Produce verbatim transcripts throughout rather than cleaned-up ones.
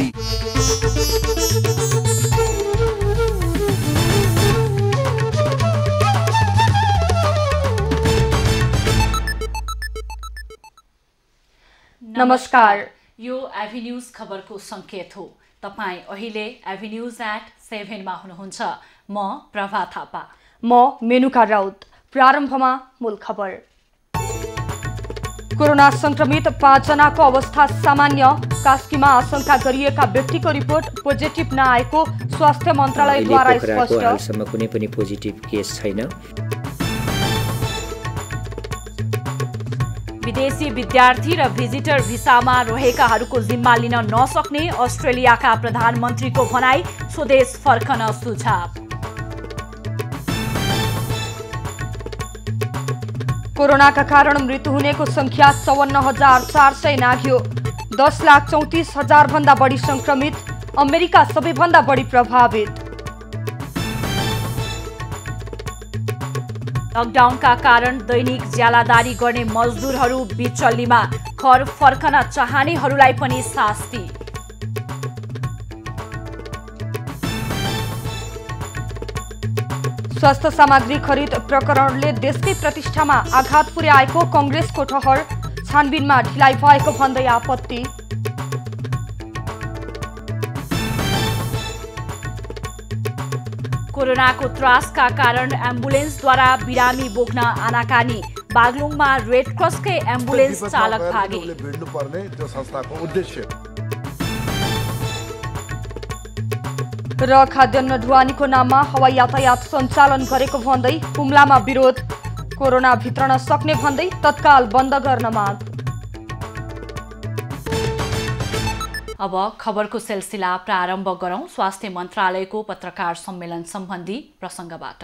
दी। नमस्कार, यो एभिन्यूज खबर को संकेत हो। तपाईं अहिले एभिन्यूज एट सेभेन मा हुनुहुन्छ। म प्रभा थापा, म मेनुका राउत। प्रारम्भमा मूल खबर। कोरोना संक्रमित पांच जनाको अवस्था सामान्य। कास्कीमा आशंका गरिएका व्यक्तिको रिपोर्ट पोजिटिभ नआएको स्वास्थ्य मन्त्रालयद्वारा स्पष्ट। हालसम्म कुनै पनि पोजिटिभ केस छैन। विदेशी विद्यार्थी र भिजिटर भिसामा रहेकाहरूको जिम्मा लिन नसक्ने अस्ट्रेलियाका प्रधानमन्त्रीको भनाई। स्वदेश फर्कन सुझाव। कोरोना का कारण मृत्यु होने को संख्या चौवन्न हजार चार सय नाघ्यो। दस लाख चौंतीस हजार भन्दा बढी संक्रमित। अमेरिका सबैभन्दा बढी प्रभावित। लकडाउन का कारण दैनिक ज्यालादारी गर्ने मजदूरहरू बिचल्लीमा। घर फर्कन चाहनेहरूलाई पनि शास्ति। स्वास्थ्य सामग्री खरीद प्रकरणले देशकै प्रतिष्ठामा आघात पुर्याएको कंग्रेसको ठहर। छानबिनमा ढिलाइ भएको भन्दै आपत्ति। कोरोनाको त्रासका कारण एम्बुलेन्सद्वारा बिरामी बोक्न आनाकानी। बागलुङमा रेड क्रसकै एम्बुलेन्स चालक भागे। र खाद्यान्न ढुवानीको नाममा हवाई यातायात सञ्चालन गरेको भन्दै हुम्लामा विरोध। कोरोना भित्रन सक्ने भन्दै तत्काल बन्द गर्न माग। अब खबरको सिलसिला प्रारम्भ गरौं स्वास्थ्य मन्त्रालयको पत्रकार सम्मेलन सम्बन्धी प्रसंगबाट।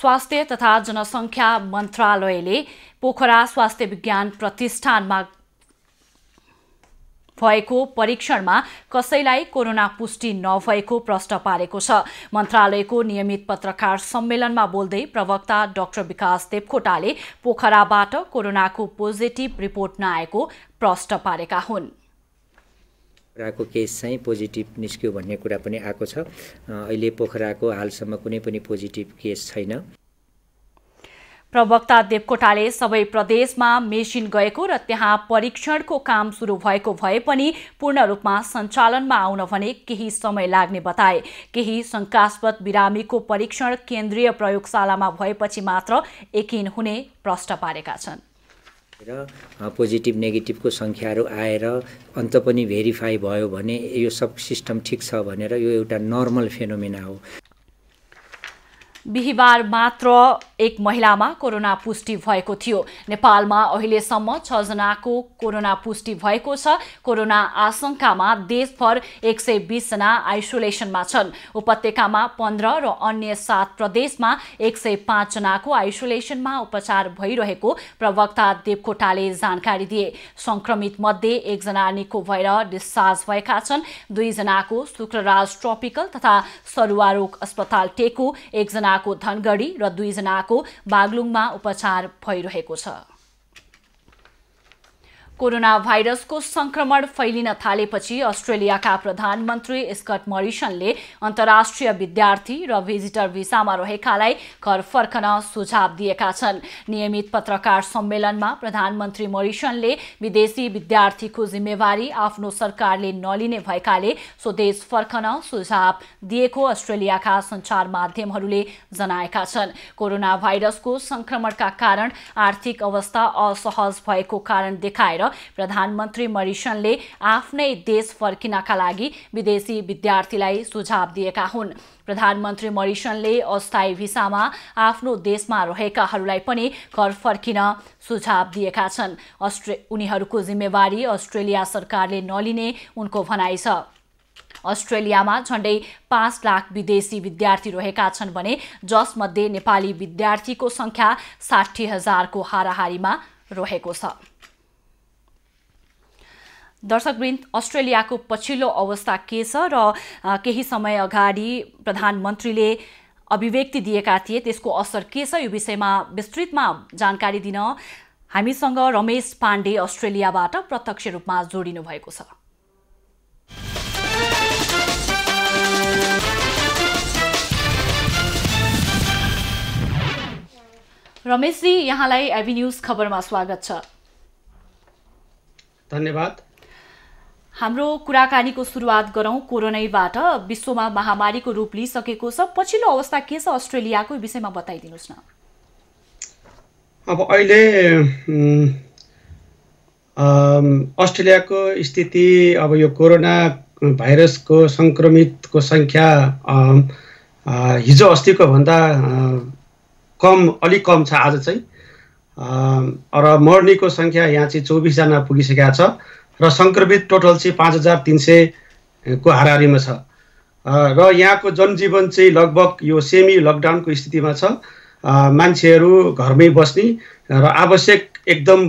स्वास्थ्य तथा जनसंख्या मन्त्रालयले पोखरा स्वास्थ्य विज्ञान प्रतिष्ठानमा भएको परीक्षणमा कसैलाई कोरोना पुष्टि नभएको प्रश्न पारेको छ। मन्त्रालयको नियमित पत्रकार सम्मेलनमा बोल्दै प्रवक्ता डाक्टर विकास देवकोटाले पोखराबाट कोरोनाको पोजिटिभ रिपोर्ट नआएको प्रश्न पारेका हुन्। पोखराको केस चाहिँ पोजिटिभ निस्क्यो भन्ने कुरा पनि आएको छ। अहिले पोखराको हालसम्म कुनै पनि पोजिटिभ केस छैन। प्रवक्ता देवकोटाले सबै प्रदेशमा मेसिन गएको र त्यहाँ परीक्षणको काम सुरु भएको भए पनि पूर्ण रूपमा सञ्चालनमा आउन भने केही समय लाग्ने बताए। केही शंकास्पद बिरामीको परीक्षण केन्द्रीय प्रयोगशालामा भएपछि मात्र यकिन हुने प्रश्न पारेका छन्। र पोजिटिभ नेगेटिभको संख्याहरू आएर अन्त पनि भेरिफाई भयो भने यो सब सिस्टम ठीक छ भनेर यो एउटा नर्मल फेनोमेना हो। बिहीबार मात्र एक महिलामा कोरोना पुष्टि भएको थियो। नेपालमा अहिलेसम्म छ जनाको कोरोना पुष्टि भएको छ। कोरोना आशंकामा देशभर एक सय बीस जना आइसोलेसनमा छन्। उपत्यकामा पन्ध्र र अन्य सात प्रदेशमा एक सय पाँच जनाको आइसोलेसनमा उपचार भइरहेको प्रवक्ता देवकोटाले जानकारी दिए। संक्रमित मध्ये एकजना निको भएर डिस्चार्ज भएका छन्। दुईजनाको शुक्रराज ट्रपिकल तथा सरुवा रोग अस्पताल टेकु, एकजना को धनगढी र दुई जनाको बागलुङमा उपचार भइरहेको छ। कोरोना भाइरसको संक्रमण फैलिन थालेपछि अस्ट्रेलियाका प्रधानमन्त्री स्कट मरिसनले अन्तर्राष्ट्रिय विद्यार्थी र भिजिटर भिसामा रहेकालाई घर फर्कन सुझाव दिएका छन्। नियमित पत्रकार सम्मेलनमा प्रधानमन्त्री मरिसनले विदेशी विद्यार्थीको जिम्मेवारी आफ्नो सरकारले नलिने भएकाले स्वदेश फर्कन सुझाव दिएको अस्ट्रेलियाका सञ्चार माध्यमहरूले जनाएका छन्। कोरोना भाइरसको संक्रमणका कारण आर्थिक अवस्था असहज भएको कारण देखाएर प्रधानमन्त्री मरिसनले आफ्नै देश फर्किनका लागि विदेशी विद्यार्थीलाई सुझाव दिएका हुन्। प्रधानमन्त्री मरिसनले अस्थायी भिसामा आफ्नो देशमा रहेकाहरूलाई पनि घर फर्किन सुझाव दिएका छन्। अस्ट्रे उनीहरूको जिम्मेवारी अस्ट्रेलिया सरकारले नलिने उनको भनाइ छ। अस्ट्रेलियामा झण्डै पाँच लाख विदेशी विद्यार्थी रहेका छन् भने जसमध्ये नेपाली विद्यार्थीको संख्या साठी हजारको हाराहारीमा रहेको छ। दर्शकवृन्द, अस्ट्रेलियाको पछिल्लो अवस्था के छ र केही समय अगाडि प्रधानमन्त्रीले अभिव्यक्ति दिएका थिए त्यसको असर के छ यो विषयमा विस्तृतमा जानकारी दिन हामीसँग रमेश पाण्डे अस्ट्रेलियाबाट प्रत्यक्ष रूपमा जोडिनु भएको छ। रमेश जी यहाँलाई एभिन्यूज खबरमा स्वागत छ। धन्यवाद। हाम्रो कुराकानीको सुरुवात गरौं कोरोनाबाट। विश्वमा महामारीको रूप लिइसकेको छ, पछिल्लो अवस्था के छ अस्ट्रेलियाको विषयमा बताइदिनुस् न। अब अहिले अस्ट्रेलियाको स्थिति, अब यो कोरोना भाइरसको संक्रमितको संख्या हिजो अस्तिको भन्दा कम, अलि कम छ आज चाहिँ, र मर्नेको संख्या यहाँ चाहिँ चौबीस जना पुगिसकेको छ र संक्रमित टोटल चाहिँ पांच हजार तीन सय को हाराहारीमा छ र यहाँको जनजीवन चाहिँ लगभग यो सेमी लकडाउनको स्थितिमा छ। मान्छेहरू घरमै बस्ने र आवश्यक एकदम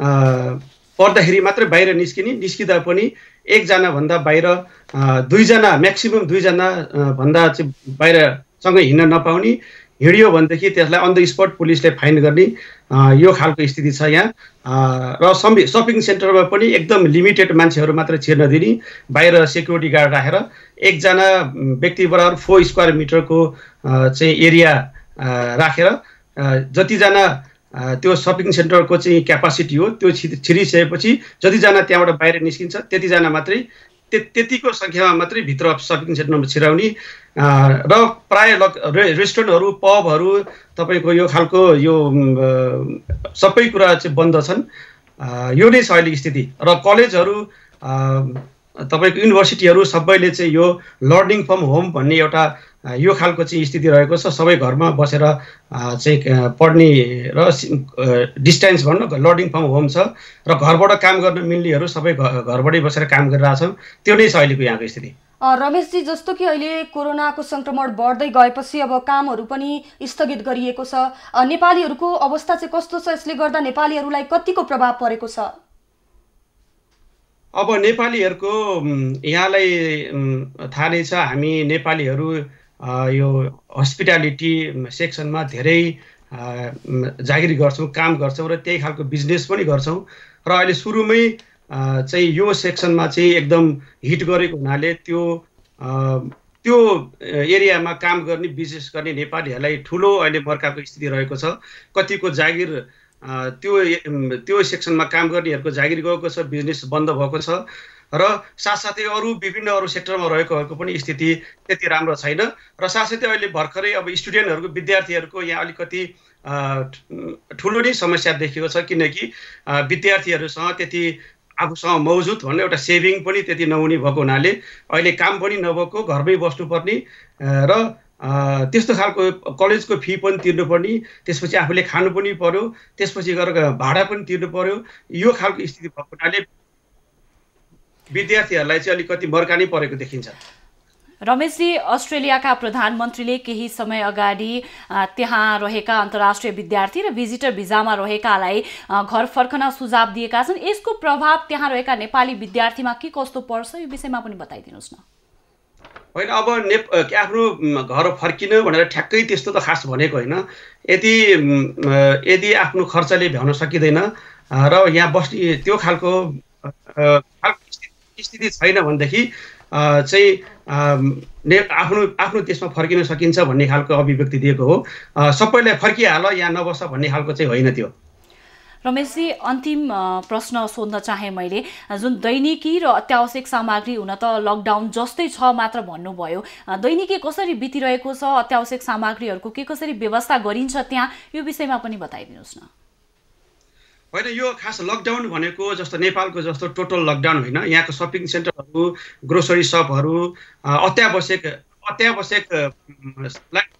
पर्दाखेरि मात्रै बाहिर निस्किने, निस्किँदा पनि एकजना भन्दा बाहिर दुईजना, म्याक्सिमम दुईजना भन्दा चाहिँ बाहिर सँगै हिँड्न नपाउने, हिँड्यो भनेदेखि त्यसलाई अन द स्पट पुलिसले फाइन गर्ने, यो खालको स्थिति छ यहाँ। र शपिङ सेन्टरमा पनि एकदम लिमिटेड मान्छेहरू मात्र छिर्न दिने, बाहिर सेक्युरिटी गार्ड राखेर एकजना व्यक्ति बराबर फोर स्क्वायर मिटरको चाहिँ एरिया राखेर जतिजना त्यो शपिङ सेन्टरको चाहिँ क्यापासिटी हो त्यो छिरिसकेपछि जतिजना त्यहाँबाट बाहिर निस्किन्छ त्यतिजना मात्रै, त्यतिको संख्यामा मात्रै भित्र शपिङ सेन्टरमा छिराउने र प्राय रेस्टुरेन्टहरू, पबहरू तपाईको यो खालको यो सबै कुरा चाहिँ बन्द छन्। यो नै छ अहिलेको स्थिति। र कलेजहरू, तपाईको युनिभर्सिटीहरू सबैले चाहिँ यो लर्निङ फ्रम होम भन्ने एउटा यो खालको चाहिँ स्थिति रहेको छ। सबै घरमा बसेर चाहिँ पढ्ने र डिस्टेन्स भन्नु, लर्निङ फ्रम होम छ र घरबाट काम गर्न मिल्नेहरू सबै घरबाटै बसेर काम गरिरहेछन्। त्यो नै छ अहिलेको यहाँको स्थिति। रमेश जी, जस्तो कि अहिले कोरोनाको संक्रमण बढ्दै गएपछि अब कामहरू पनि स्थगित गरिएको छ, नेपालीहरूको अवस्था चाहिँ कस्तो छ, यसले गर्दा नेपालीहरूलाई कतिको प्रभाव परेको छ? अब नेपालीहरूको यहाँलाई थाहा नै छ, हामी नेपालीहरू यो हस्पिटालिटी सेक्सनमा धेरै जागिर गर्छौं, काम गर्छौं र त्यही खालको बिजनेस पनि गर्छौं र अहिले सुरुमै चाहिँ यो सेक्सनमा चाहिँ एकदम हिट गरेको हुनाले त्यो त्यो एरियामा काम गर्ने, बिजनेस गर्ने नेपालीहरूलाई ठुलो अहिले बर्खाको स्थिति रहेको छ। कतिको जागिर त्यो त्यो सेक्सनमा काम गर्नेहरूको जागिर गएको छ, बिजनेस बन्द भएको छ र साथसाथै अरू विभिन्न अरू सेक्टरमा रहेकोहरूको पनि स्थिति त्यति राम्रो छैन र साथसाथै अहिले भर्खरै अब स्टुडेन्टहरूको, विद्यार्थीहरूको यहाँ अलिकति ठुलो नै समस्या देखिएको छ, किनकि विद्यार्थीहरूसँग त्यति आफूसँग मौजुद भन्ने एउटा सेभिङ पनि त्यति नहुने भएको हुनाले अहिले काम पनि नभएको, घरमै बस्नुपर्ने र त्यस्तो खालको कलेजको फी पनि तिर्नुपर्ने, त्यसपछि आफूले खानु पनि पर्यो, त्यसपछि गएर भाडा पनि तिर्नु पर्यो, यो खालको स्थिति भएको हुनाले विद्यार्थीहरूलाई चाहिँ अलिकति मर्का नै परेको देखिन्छ। रमेश जी, अस्ट्रेलियाका प्रधानमन्त्रीले केही समय अगाडि त्यहाँ रहेका अन्तर्राष्ट्रिय विद्यार्थी र भिजिटर भिजामा रहेकालाई घर फर्कन सुझाव दिएका छन्, यसको प्रभाव त्यहाँ रहेका नेपाली विद्यार्थीमा के कस्तो पर्छ यो विषयमा पनि बताइदिनुस् न। होइन, अब ने आफ्नो घर फर्किनु भनेर ठ्याक्कै त्यस्तो त खास भनेको होइन, यदि यदि आफ्नो खर्चले भ्याउन सकिँदैन र यहाँ बस्ने त्यो खालको स्थिति छैन भनेदेखि चाहिँ आफ्नो आफ्नो देशमा फर्किन सकिन्छ भन्ने खालको अभिव्यक्ति दिएको हो। सबैलाई फर्किहाल, यहाँ नबस्छ भन्ने खालको चाहिँ होइन त्यो। रमेश जी, अन्तिम प्रश्न सोध्न चाहे मैले, जुन दैनिकी र अत्यावश्यक सामग्री हुन त लकडाउन जस्तै छ मात्र भन्नुभयो, दैनिकी कसरी बितिरहेको छ, अत्यावश्यक सामग्रीहरूको के कसरी व्यवस्था गरिन्छ त्यहाँ यो विषयमा पनि बताइदिनुहोस् न। होइन, यो खास लकडाउन भनेको जस्तो नेपालको जस्तो टोटल लकडाउन होइन, यहाँको सपिङ सेन्टरहरू, ग्रोसरी सपहरू, अत्यावश्यक अत्यावश्यक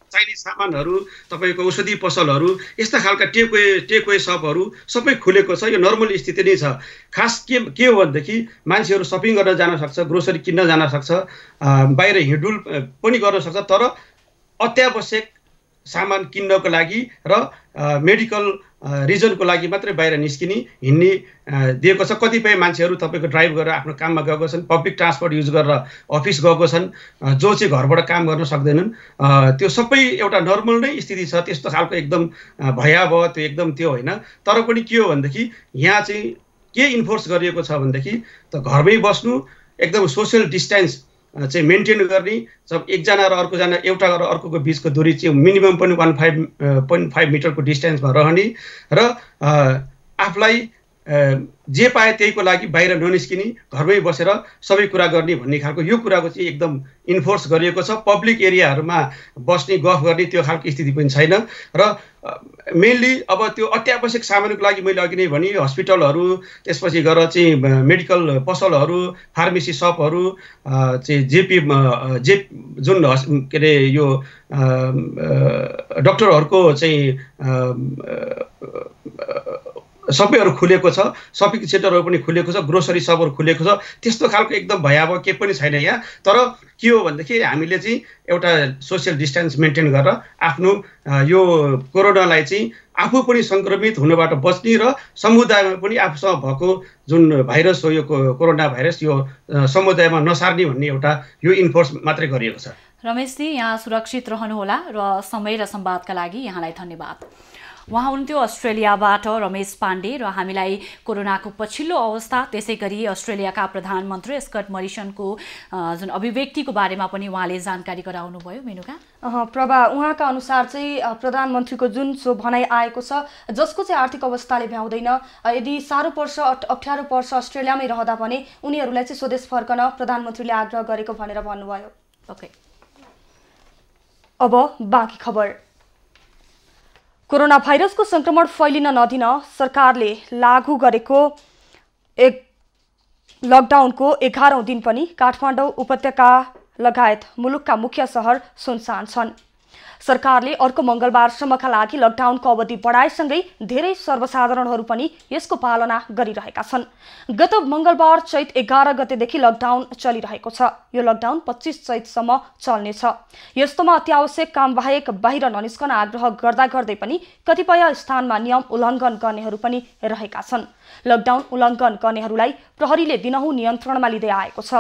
चाहिने सामानहरू, तपाईँको औषधि पसलहरू, यस्ता खालका टेकवे टेकवे सपहरू सबै खुलेको छ। यो नर्मल स्थिति नै छ। खास के के हो भनेदेखि मान्छेहरू सपिङ गर्न जान सक्छ, ग्रोसरी किन्न जान सक्छ, बाहिर हिँडुल पनि गर्न सक्छ, तर अत्यावश्यक सामान किन्नको लागि र मेडिकल रिजनको लागि मात्रै बाहिर निस्किने, हिँड्ने दिएको छ। कतिपय मान्छेहरू तपाईँको ड्राइभ गरेर आफ्नो काममा गएको छन्, पब्लिक ट्रान्सपोर्ट युज गरेर अफिस गएको छन्, जो चाहिँ घरबाट काम गर्न सक्दैनन्, त्यो सबै एउटा नर्मल नै स्थिति छ। त्यस्तो खालको एकदम भयावह त्यो एकदम त्यो होइन, तर पनि के हो भनेदेखि यहाँ चाहिँ के इन्फोर्स गरिएको छ भनेदेखि त घरमै बस्नु, एकदम सोसियल डिस्टेन्स चाहिँ मेन्टेन गर्ने जब एकजना र अर्को जना एउटा र अर्कोको बीचको दूरी चाहिँ मिनिमम पनि वन पॉइंट फाइभ मिटरको डिस्टेन्समा रहने र आफुलाई जे पाए त्यहीको लागि बाहिर ननिस्किने घरमै बसेर सबै कुरा गर्ने भन्ने खालको यो कुराको चाहिँ एकदम इन्फोर्स गरिएको छ। पब्लिक एरियाहरुमा बस्ने गफ गर्ने त्यो खालको स्थिति पनि छैन र मेनली अब त्यो अत्यावश्यक सामानको लागि मैले अघि नै भने हस्पिटलहरु त्यसपछि गएर चाहिँ मेडिकल पसलहरु फार्मेसी शपहरु चाहिँ जेपी जे जुन के रे यो डाक्टरहरुको चाहिँ सबैहरु खुलेको छ, शपिङ सेन्टरहरु पनि खुलेको छ, ग्रोसरी शपहरु खुलेको छ, त्यस्तो खालको एकदम भयावह के पनि छैन यहाँ। तर के हो भन्दाखेरि हामीले चाहिँ एउटा सोशल डिस्टेन्स मेन्टेन गरेर आफ्नो यो कोरोनालाई चाहिँ आफू पनि संक्रमित हुनबाट बच्ने र समुदायमा पनि आफूसँग भएको जुन भाइरस हो यो कोरोना भाइरस यो समुदायमा नसार्ने भन्ने एउटा यो इन्फोर्स मात्रै गरिएको छ। रमेश जी यहाँ सुरक्षित रहनुहोला र समय र संवादका लागि यहाँलाई धन्यवाद। वहाँ हुनुहुन्थ्यो अस्ट्रेलियाबाट रमेश पाण्डे र हामीलाई कोरोनाको पछिल्लो अवस्था त्यसैगरी अस्ट्रेलियाका प्रधानमन्त्री स्कट मरिसनको जुन अभिव्यक्तिको बारेमा पनि उहाँले जानकारी गराउनु भयो। मेनुका प्रभा उहाँका अनुसार चाहिँ प्रधानमन्त्रीको जुन सो भनाइ आएको छ जसको चाहिँ आर्थिक अवस्थाले भ्याउँदैन, यदि साह्रो पर्छ अप्ठ्यारो पर्छ अस्ट्रेलियामै रहँदा पनि उनीहरूलाई चाहिँ स्वदेश फर्कन प्रधानमन्त्रीले आग्रह गरेको भनेर भन्नुभयो। ओके अब बाँकी खबर। कोरोना भाइरसको संक्रमण फैलिन नदिन सरकारले लागू गरेको एक लकडाउनको एघारौं दिन पनि काठमाडौँ उपत्यका लगायत मुलुकका मुख्य शहर सुनसान छन्। सरकारले अर्को मंगलबारसम्मका लागि लकडाउनको अवधि बढाएसँगै धेरै सर्वसाधारणहरू पनि यसको पालना गरिरहेका छन्। गत मंगलबार चैत एघार गतेदेखि लकडाउन चलिरहेको छ। यो लकडाउन पच्चीस चैतसम्म चल्नेछ। यस्तोमा अत्यावश्यक काम बाहेक बाहिर ननिस्कन आग्रह गर्दा गर्दै पनि कतिपय स्थानमा नियम उल्लङ्घन गर्नेहरू पनि रहेका छन्। लकडाउन उल्लङ्घन गर्नेहरूलाई प्रहरीले दिनहुँ नियन्त्रणमा लिँदै आएको छ।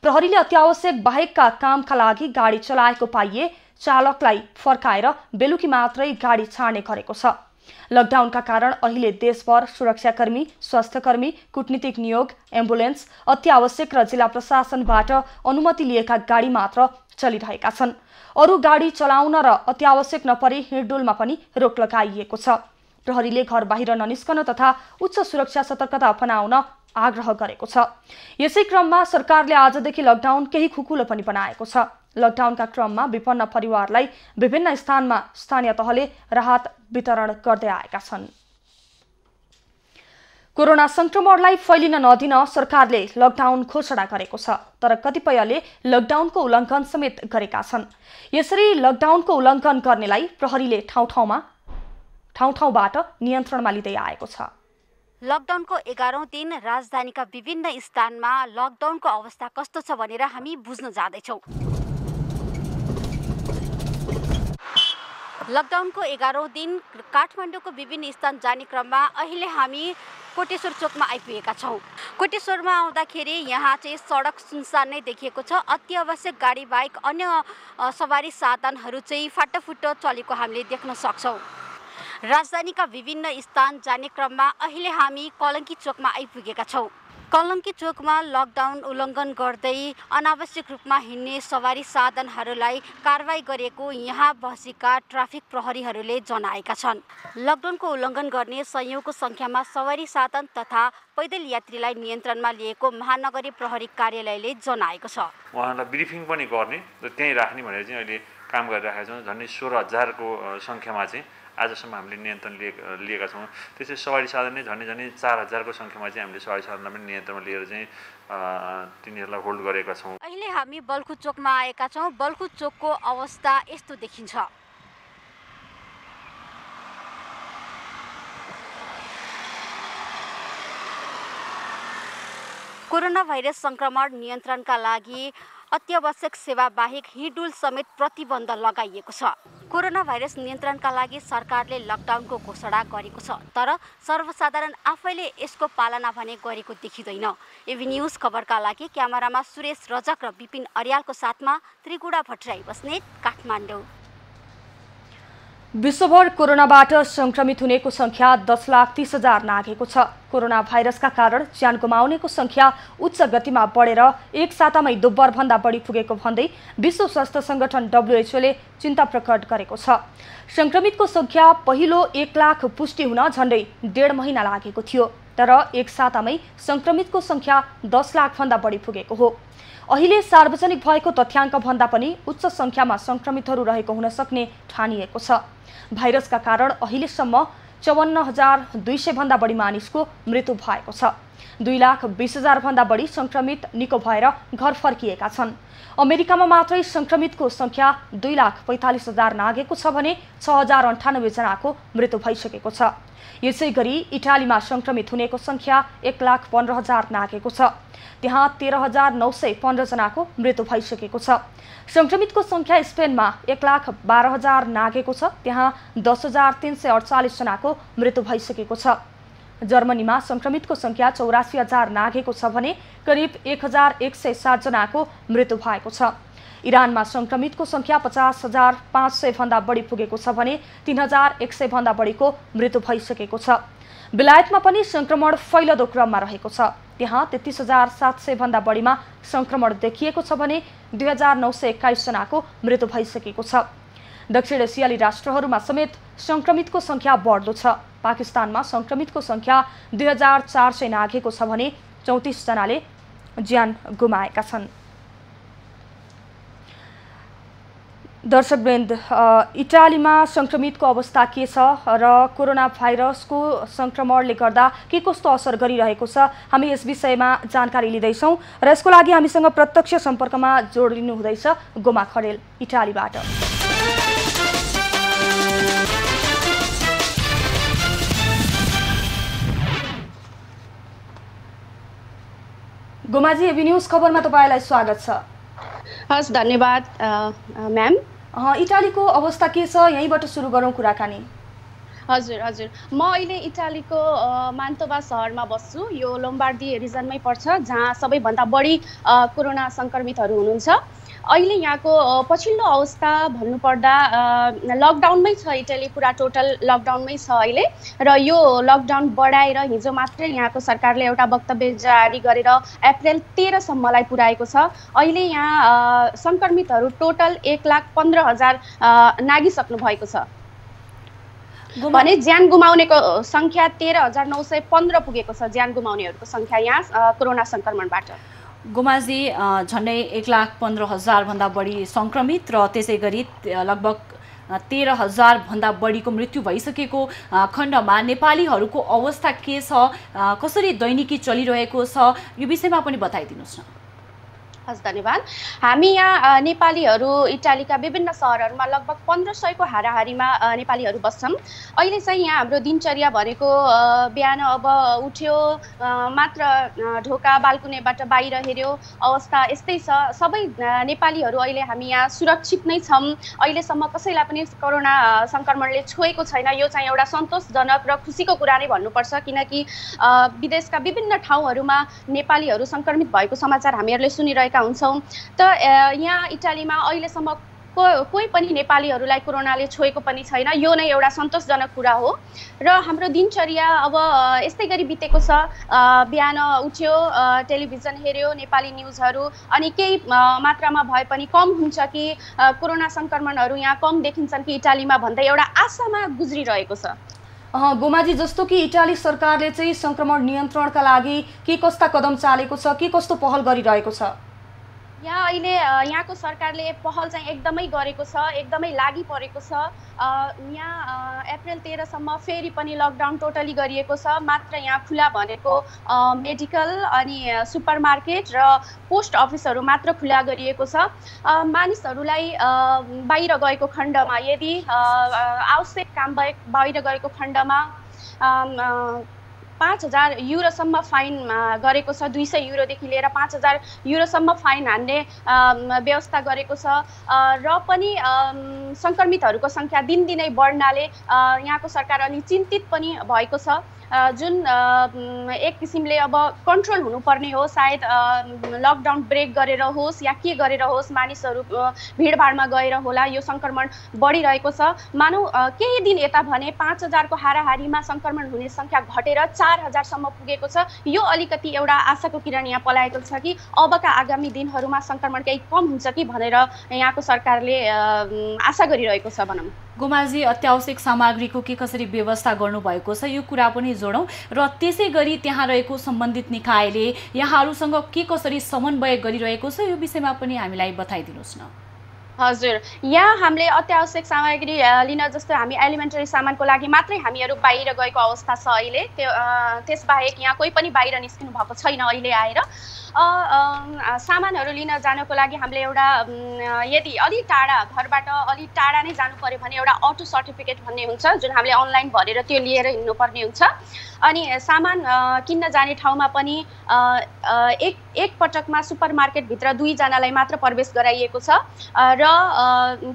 प्रहरीले अत्यावश्यक बाहेकका कामका लागि गाडी चलाएको पाइए चालकलाई फर्काएर बेलुकी मात्रै गाडी छाड्ने गरेको छ। लकडाउनका कारण अहिले देशभर सुरक्षाकर्मी, स्वास्थ्यकर्मी, कूटनीतिक नियोग, एम्बुलेन्स, अत्यावश्यक र जिल्ला प्रशासनबाट अनुमति लिएका गाडी मात्र चलिरहेका छन्। अरू गाडी चलाउन र अत्यावश्यक नपरी हिँडडुलमा पनि रोक लगाइएको छ। प्रहरीले घर बाहिर ननिस्कन तथा उच्च सुरक्षा सतर्कता अपनाउन आग्रह गरेको छ। यसै क्रममा सरकारले आजदेखि लकडाउन केही खुकुलो पनि बनाएको छ। लकडाउनका क्रममा विपन्न परिवारलाई विभिन्न स्थानमा स्थानीय तहले राहत वितरण गर्दै आएका छन्। कोरोना संक्रमणलाई फैलिन नदिन सरकारले लकडाउन घोषणा गरेको छ, तर कतिपयले लकडाउनको उल्लङ्घन समेत गरेका छन्। यसरी लकडाउनको उल्लङ्घन गर्नेलाई प्रहरीले ठाउँ ठाउँमा ठाउँ ठाउँबाट नियन्त्रणमा लिँदै आएको छ। लकडाउनको एघारौं दिन राजधानीका विभिन्न स्थानमा लकडाउनको अवस्था कस्तो छ भनेर हामी बुझ्न जाँदैछौँ। लकडाउनको एघारौं दिन काठमाडौँको विभिन्न स्थान जाने क्रममा अहिले हामी कोटेश्वर चोकमा आइपुगेका छौँ। कोटेश्वरमा आउँदाखेरि यहाँ चाहिँ सडक सुनसान नै देखिएको छ। अत्यावश्यक गाडी बाहेक अन्य सवारी साधनहरू चाहिँ फाटाफुट चलेको हामीले देख्न सक्छौँ। राजधानीका विभिन्न स्थान जाने क्रममा अहिले हामी कलङ्की चोकमा आइपुगेका छौँ। कलङ्की चोकमा लकडाउन उल्लङ्घन गर्दै अनावश्यक रूपमा हिँड्ने सवारी साधनहरूलाई कारवाही गरेको यहाँ बसेका ट्राफिक प्रहरीहरूले जनाएका छन्। लकडाउनको उल्लङ्घन गर्ने सयौँको सङ्ख्यामा सवारी साधन तथा पैदल यात्रीलाई नियन्त्रणमा लिएको महानगरी प्रहरी कार्यालयले जनाएको छ। उहाँहरूलाई ब्रिफिङ पनि गर्ने र त्यहीँ राख्ने भनेर चाहिँ अहिले काम गरिरहेका छौँ। झन्डै सोह्र हजारको सङ्ख्यामा चाहिँ आजसम्म हामीले नियन्त्रण लिएका छौँ। त्यसै सवारी साधन नै झन्डै झन्डै चार हजारको सङ्ख्यामा चाहिँ हामीले सवारी साधन पनि नियन्त्रणमा लिएर चाहिँ तिनीहरूलाई होल्ड गरेका छौँ। अहिले हामी बल्खु चोकमा आएका छौँ। बल्खु चोकको अवस्था यस्तो देखिन्छ। कोरोना भाइरस सङ्क्रमण नियन्त्रणका लागि अत्यावश्यक सेवा बाहेक हिँडुल समेत प्रतिबन्ध लगाइएको छ। कोरोना भाइरस नियन्त्रणका लागि सरकारले लकडाउनको घोषणा गरेको छ, तर सर्वसाधारण आफैले यसको पालना भने गरेको देखिँदैन। एभिन्यूज खबरका लागि क्यामेरामा सुरेश रजक र विपिन अर्यालको साथमा त्रिगुडा भट्टराई बस्नेत, काठमाडौँ। विश्वभर कोरोनाबाट संक्रमित हुनेको संख्या दस लाख तीस हजार नाघेको छ। कोरोना भाइरसका कारण ज्यान गुमाउनेको संख्या उच्च गतिमा बढेर एक सातामै दोब्बर भन्दा बढी पुगेको भन्दै विश्व स्वास्थ्य संगठन डब्ल्यूएचओले चिन्ता प्रकट गरेको छ। संक्रमितको संख्या पहिलो एक लाख पुष्टि हुन झण्डै डेढ महिना लागेको थियो, तर एक सातामै संक्रमितको संख्या दस लाख भन्दा बढी पुगेको हो। अहिले सार्वजनिक भएको तथ्याङ्क भन्दा पनि उच्च संख्यामा संक्रमितहरू रहेको हुन सक्ने ठानिएको छ। भाइरसका कारण अहिलेसम्म चौवन्न हजार दुई सय भन्दा बढी मानिसको मृत्यु भएको छ। दुई लाख बीस हजार भन्दा बढी संक्रमित निको भएर घर फर्किएका छन्। अमेरिकामा मात्रै संक्रमितको संख्या दुई लाख पैंतालीस हजार नाघेको छ भने छ हजार अन्ठानब्बे जनाको मृत्यु भइसकेको छ। यसैगरी इटालीमा संक्रमित हुनेको संख्या एक लाख पन्ध्र हजार नाघेको छ। त्यहाँ तेह्र हजार नौ सय पन्ध्र जनाको मृत्यु भइसकेको छ। संक्रमितको संख्या स्पेनमा एक लाख बाह्र हजार नाघेको छ। त्यहाँ दस हजार तीन सय अडचालीस जनाको मृत्यु भइसकेको छ। जर्मनीमा संक्रमितको संख्या चौरासी हजार नाघेको छ भने करिब एक हजार एक सय सात जनाको मृत्यु भएको छ। इरानमा संक्रमितको संख्या पचास हजार पाँच सय भन्दा बढी पुगेको छ भने तीन हजार एक सय भन्दा बढीको मृत्यु भइसकेको छ। बेलायतमा पनि संक्रमण फैलदो क्रममा रहेको छ। त्यहाँ तेत्तीस हजार सात सय भन्दा बढीमा संक्रमण देखिएको छ भने दुई हजार नौ सय एक्काइस जनाको मृत्यु भइसकेको छ। दक्षिण एसियाली राष्ट्रहरूमा समेत संक्रमितको संख्या बढ्दो छ। पाकिस्तानमा संक्रमितको संख्या दुई हजार चार सय नाघेको छ भने चौंतीस जनाले ज्यान गुमाएका छन्। दर्शकवृन्द, इटालीमा संक्रमितको अवस्था के छ र कोरोना भाइरसको संक्रमणले गर्दा के कस्तो असर गरिरहेको छ, हामी यस विषयमा जानकारी लिँदै छौं र यसको लागि हामीसँग प्रत्यक्ष सम्पर्कमा जोडिनु हुँदैछ गोमा खरेल इटालीबाट। गोमाजी, एभिन्यूज खबरमा तपाईलाई स्वागत छ। हस्, धन्यवाद म्याम। इटालीको अवस्था के छ, यहीँबाट सुरु गरौँ कुराकानी। हजुर हजुर, म अहिले इटालीको मान्तोबा शहरमा बस्छु। यो लोम्बार्डी रिजनमै पर्छ, जहाँ सबैभन्दा बढी कोरोना संक्रमितहरू हुनुहुन्छ। अहिले यहाँको पछिल्लो अवस्था भन्नुपर्दा लकडाउनमै छ। इटाली पुरा टोटल लकडाउनमै छ अहिले, र यो लकडाउन बढाएर हिजो मात्रै यहाँको सरकारले एउटा वक्तव्य जारी गरेर अप्रेल तेह्रसम्मलाई पुर्याएको छ। अहिले यहाँ सङ्क्रमितहरू टोटल एक लाख पन्ध्र हजार नागिसक्नु भएको छ भने ज्यान गुमाउनेको सङ्ख्या तेह्र हजार नौ सय पन्ध्र पुगेको छ। ज्यान गुमाउनेहरूको सङ्ख्या यहाँ कोरोना सङ्क्रमणबाट। गुमाजी, झन्डै एक लाख पन्ध्र हजार भन्दा बढी संक्रमित र त्यसै गरी लगभग तेह्र हजार भन्दा बढीको मृत्यु भइसकेको खण्डमा नेपालीहरूको अवस्था के छ, कसरी दैनिकी चलिरहेको छ, यो विषयमा पनि बताइदिनुहोस् न। हस्, धन्यवाद। हामी यहाँ नेपालीहरू इटालीका विभिन्न सहरहरूमा लगभग पन्ध्र सयको हाराहारीमा नेपालीहरू बस्छन्। अहिले चाहिँ यहाँ हाम्रो दिनचर्या भनेको बिहान अब उठ्यो, मात्र ढोका बाल्कुनेबाट बाहिर हेऱ्यो, अवस्था यस्तै छ। सबै नेपालीहरू अहिले हामी यहाँ सुरक्षित नै छौँ। अहिलेसम्म कसैलाई पनि कोरोना सङ्क्रमणले छोएको छैन। यो चाहिँ एउटा सन्तोषजनक र खुसीको कुरा नै भन्नुपर्छ, किनकि विदेशका विभिन्न ठाउँहरूमा नेपालीहरू सङ्क्रमित भएको समाचार हामीहरूले सुनिरहेको हुन्छौँ। त यहाँ इटालीमा अहिलेसम्म को कोही पनि नेपालीहरूलाई कोरोनाले छोएको पनि छैन। यो नै एउटा सन्तोषजनक कुरा हो। र हाम्रो दिनचर्या अब यस्तै गरी बितेको छ। बिहान उठ्यो, टेलिभिजन हेऱ्यो, नेपाली न्युजहरू, अनि केही मात्रामा भए पनि कम हुन्छ कि कोरोना सङ्क्रमणहरू यहाँ कम देखिन्छन् कि इटालीमा भन्दै एउटा आशामा गुज्रिरहेको छ। गोमाजी, जस्तो कि इटाली सरकारले चाहिँ सङ्क्रमण नियन्त्रणका लागि के कस्ता कदम चालेको छ, के कस्तो पहल गरिरहेको छ? यहाँ अहिले यहाँको सरकारले पहल चाहिँ एकदमै गरेको छ, एकदमै लागि परेको छ। यहाँ अप्रेल तेह्रसम्म फेरि पनि लकडाउन टोटली गरिएको छ। मात्र यहाँ खुला भनेको मेडिकल अनि सुपर मार्केट र पोस्ट अफिसहरू मात्र खुला गरिएको छ। मानिसहरूलाई बाहिर गएको खण्डमा, यदि आवश्यक काम बाहिर गएको खण्डमा पाँच हजार युरोसम्म फाइन गरेको छ। दुई सय युरोदेखि लिएर पाँच हजार युरोसम्म फाइन हान्ने व्यवस्था गरेको छ। र पनि सङ्क्रमितहरूको सङ्ख्या दिनदिनै बढ्नाले यहाँको सरकार अनि चिन्तित पनि भएको छ। जुन एक किसिमले अब कन्ट्रोल हुनुपर्ने हो, सायद लकडाउन ब्रेक गरेर होस् या के गरेर होस्, मानिसहरु भीडभाडमा गएर होला यो संक्रमण बढिरहेको छ। मानौ केही दिन यता भने पाँच हजार को हाराहारीमा संक्रमण हुने संख्या घटेर चार हजार सम्म पुगेको छ। यो अलिकति एउटा आशाको किरण यहाँ पलाएको छ कि अबका आगामी दिनहरुमा संक्रमण केही कम हुन्छ कि भनेर यहाँको सरकारले आशा गरिरहेको छ भनौं। गुमाजी अत्यावश्यक सामग्रीको के कसरी व्यवस्था गर्नु भएको छ यो कुरा पनि जोडौं र त्यसैगरी त्यहाँ रहेको सम्बन्धित निकायले यहाँहरुसँग के कसरी समन्वय गरिरहेको छ यो विषयमा पनि हामीलाई बताइदिनुस् न। हजुर, यहाँ हामीले अत्यावश्यक सामग्री लिन जस्तो हामी एलिमेन्टरी सामानको लागि मात्रै हामीहरु बाहिर गएको अवस्था छ अहिले। त्यो त्यसबाहेक यहाँ कोही पनि बाहिर निस्किनु भएको छैन अहिले आएर। सामानहरु लिन जानको लागि हामीले एउटा यदि अलि टाढा घरबाट अलि टाढा नै जानु पर्यो भने एउटा अटो सर्टिफिकेट भन्ने हुन्छ जुन हामीले अनलाइन भरेर त्यो लिएर हिँड्नु पर्ने हुन्छ। अनि सामान किन्न जाने ठाउँमा पनि एक एक पटकमा सुपरमार्केट भित्र दुई जनालाई मात्र प्रवेश गराइएको छ र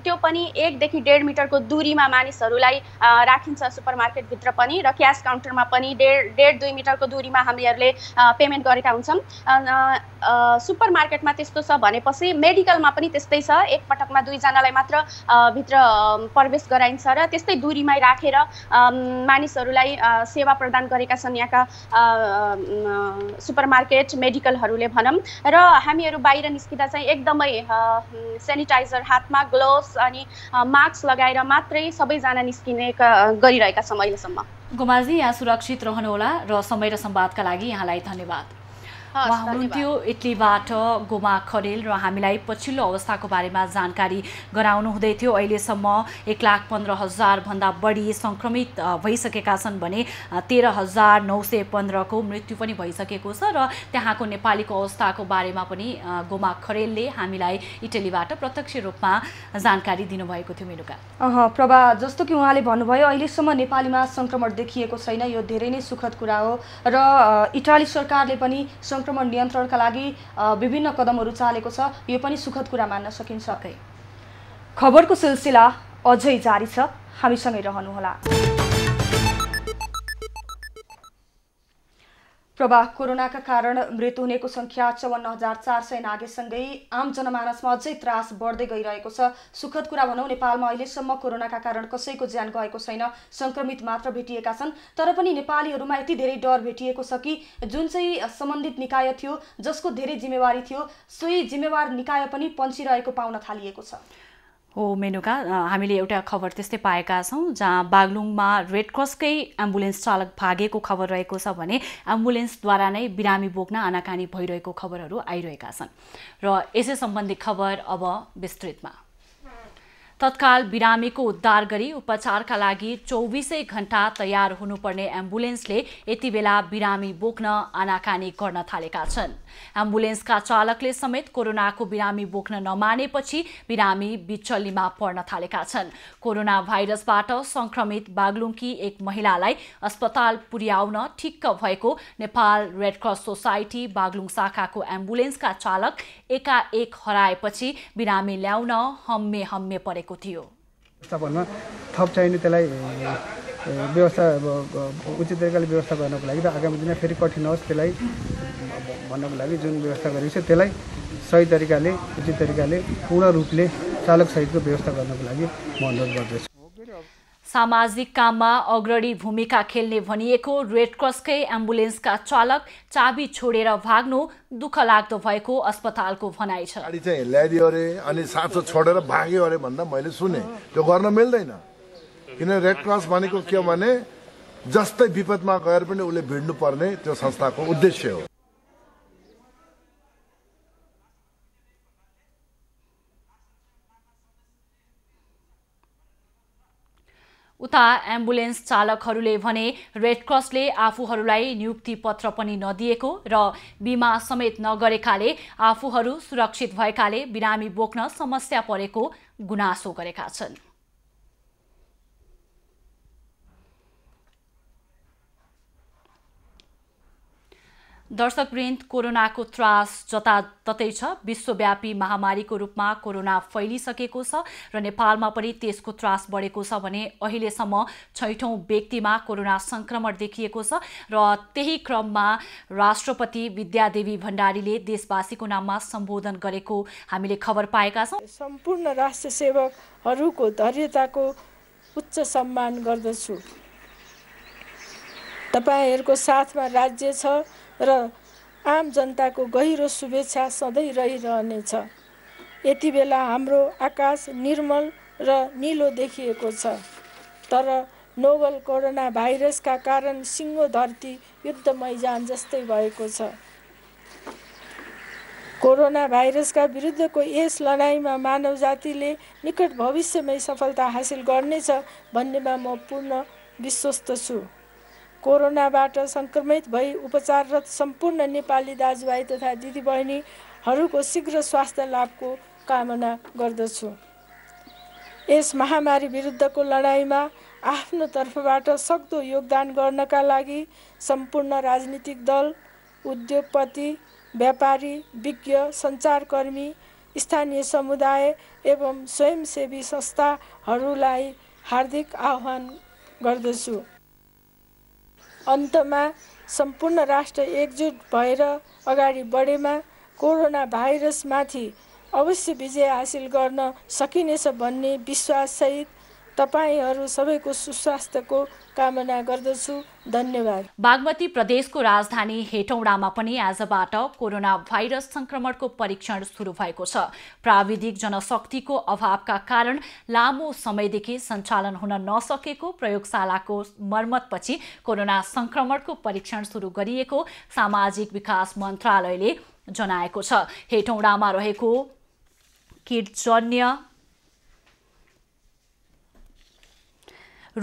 त्यो पनि एक देखि डेढ़ मीटर को दूरी में मानिसहरुलाई राखिन्छ सुपरमार्केट भित्र पनि र क्याश काउंटर में पनि डेढ़ डेढ़ दुई मीटर को दूरी में हामीहरुले पेमेन्ट गरेका हुन्छौं। सुपरमार्केट में त्यस्तो छ भनेपछि मेडिकल में पनि त्यस्तै छ, एक पटक में दुई जनालाई मात्र भित्र प्रवेश गराइन्छ र त्यस्तै दूरीमै राखेर मानिसहरुलाई सेवा प्रदान गरेका छन् यहाँका सुपरमार्केट मेडिकलहरुले भनम। र हामीहरु बाहिर निस्किदा चाहिँ एकदमै सेनिटाइजर हातमा, ग्लोभ्स अनि मास्क लगाएर मात्रै सबैजना निस्किने गरिरहेका छौं अहिलेसम्म। गोमाजी यहाँ सुरक्षित रहनुहोला र समय र संवादका लागि यहाँलाई धन्यवाद। वहाँ हुनुहुन्थ्यो इटलीबाट गोमा खरेल र हामीलाई पछिल्लो अवस्थाको बारेमा जानकारी गराउनु हुँदै थियो। अहिलेसम्म एक लाख पन्ध्र हजार भन्दा बढी संक्रमित भइसकेका छन् भने तेह्र हजार नौ सय पन्ध्रको मृत्यु पनि भइसकेको छ र त्यहाँको नेपालीको अवस्थाको बारेमा पनि गोमा खरेलले हामीलाई इटलीबाट प्रत्यक्ष रूपमा जानकारी दिनुभएको थियो। मेनुका अह प्रभा, जस्तो कि उहाँले भन्नुभयो अहिलेसम्म नेपालीमा संक्रमण देखिएको छैन, यो धेरै नै सुखद कुरा हो र इटाली सरकारले पनि संक्रमण नियन्त्रणका लागि विभिन्न कदमहरू चालेको छ, यो पनि सुखद कुरा मान्न सकिन्छ। कै खबरको सिलसिला अझै जारी छ, हामीसँगै रहनुहोला। प्रभा, कोरोनाका कारण मृत्यु हुनेको संख्या चौवन्न हजार चार सय नागेसँगै आम जनमानसमा अझै त्रास बढ्दै गइरहेको छ। सुखद कुरा भनौं नेपालमा अहिलेसम्म कोरोनाका कारण कसैको ज्यान गएको छैन, संक्रमित मात्र भेटिएका छन्। तर पनि नेपालीहरुमा यति धेरै डर भेटिएको छ कि जुन चाहिँ सम्बन्धित निकाय थियो जसको धेरै जिम्मेवारी थियो सोही जिम्मेवार निकाय पनि पन्चिरहेको पाउन थालिएको छ। ओ मेनुका, हामीले एउटा खबर त्यस्तै पाएका छौं जहाँ बागलुङमा रेड क्रसकै एम्बुलेन्स चालक भागेको खबर रहेको छ भने एम्बुलेन्सद्वारा नै बिरामी बोक्न आनाकानी भइरहेको खबरहरू आइरहेका छन् र यसै सम्बन्धी खबर अब विस्तृतमा। तत्काल बिरामीको उद्धार गरी उपचारका लागि चौबीसै घण्टा तयार हुनुपर्ने एम्बुलेन्सले यति बेला बिरामी बोक्न आनाकानी गर्न थालेका छन्। एम्बुलेन्सका चालकले समेत कोरोनाको बिरामी बोक्न नमानेपछि बिरामी बिचल्लीमा पर्न थालेका छन्। कोरोना भाइरसबाट संक्रमित बागलुङकी एक महिलालाई अस्पताल पुर्याउन ठिक्क भएको Nepal red cross society Baglung शाखाको एम्बुलेन्सका चालक एकाएक हराएपछि बिरामी ल्याउन हम्मे हम्मे परे थियो। थप चाहिने त्यसलाई व्यवस्था उचित तरिकाले व्यवस्था गर्नको लागि र आगामी दिनमा फेरि कठिन होस् त्यसलाई भन्नको लागि जुन व्यवस्था गरेको छ त्यसलाई सही तरिकाले उचित तरिकाले पूर्ण रूपले चालक सहितको व्यवस्था गर्नको लागि म अनुरोध गर्दछु। सामाजिक काममा अग्रणी भूमिका खेल्ने भनिएको रेड क्रसकै एम्बुलेन्सका चालक चाबी छोडेर भाग्नु दुःख लाग्दो भएको अस्पतालको भनाइ छ। गाडी चाहिँ ल्याइदियो अरे अनि साँचो छोडेर भाग्यो अरे भन्दा मैले सुने, त्यो गर्न मिल्दैन किन रेड क्रस भनेको के भने जस्तै विपदमा गएर पनि उले भिड्नु पर्ने त्यो संस्थाको उद्देश्य हो। उता एम्बुलेन्स चालकहरूले भने रेड क्रसले आफूहरूलाई नियुक्ति पत्र पनि नदिएको र बीमा समेत नगरेकाले आफूहरू सुरक्षित भएकाले बिरामी बोक्न समस्या परेको गुनासो गरेका छन्। दर्शकवृन्द कोरोनाको त्रास जताततै छ विश्वव्यापी महामारीको रूपमा कोरोना फैलिसकेको छ र नेपालमा पनि त्यसको त्रास बढेको छ भने अहिलेसम्म छैठौं व्यक्तिमा कोरोना संक्रमण देखिएको छ र त्यही क्रममा राष्ट्रपति विद्यादेवी भण्डारीले देशवासीको नाममा सम्बोधन गरेको हामीले खबर पाएका छौं। सम्पूर्ण राष्ट्र सेवकहरुको धैर्यताको उच्च सम्मान गर्दछु। तपाईहरुको साथमा राज्य छ र आम जनताको गहिरो शुभेच्छा सधैं रहिरहनेछ। यति बेला हाम्रो आकाश निर्मल र नीलो देखिएको छ तर नोभल कोरोना भाइरसका कारण सिंगो धरती युद्ध मैदान जस्तै भएको छ। कोरोना भाइरसका विरुद्धको यस लडाईँमा मानव जातिले निकट भविष्यमै सफलता हासिल गर्नेछ भन्नेमा म पूर्ण विश्वस्त छु। कोरोनाबाट संक्रमित भई उपचाररत सम्पूर्ण नेपाली दाजुभाइ तथा दिदीबहिनीहरुको शीघ्र स्वास्थ्य लाभको कामना गर्दछु। यस महामारी विरुद्धको लडाईँमा आफ्नो तर्फबाट सक्दो योगदान गर्नका लागि सम्पूर्ण राजनीतिक दल, उद्योगपति, व्यापारी, विज्ञ, सञ्चारकर्मी, स्थानीय समुदाय एवं स्वयंसेवी संस्थाहरूलाई हार्दिक आह्वान गर्दछु। अन्तमा सम्पूर्ण राष्ट्र एकजुट भएर अगाडि बढेमा कोरोना भाइरसमाथि अवश्य विजय हासिल गर्न सकिनेछ भन्ने विश्वाससहित तपाईहरु सबैको सुस्वास्थ्यको कामना गर्दछु। धन्यवाद। बागमती प्रदेशको राजधानी हेटौडामा पनि आजबाट कोरोना भाइरस संक्रमणको परीक्षण सुरु भएको छ। प्राविधिक जनशक्तिको अभावका कारण लामो समयदेखि सञ्चालन हुन नसकेको प्रयोगशालाको मर्मतपछि कोरोना संक्रमणको परीक्षण सुरु गरिएको सामाजिक विकास मन्त्रालयले जनाएको छ। हेटौडामा रहेको कीटजन्य